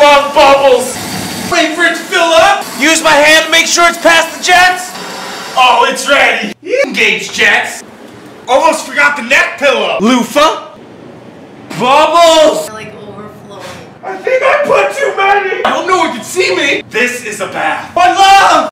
love bubbles. Wait for it to fill up. Use my hand to make sure it's past the jets. Oh, it's ready. Engage jets. Almost forgot the neck pillow. Loofah. Bubbles. They're like overflowing. I think I put too many. I don't know if you can see me. This is a bath. My love.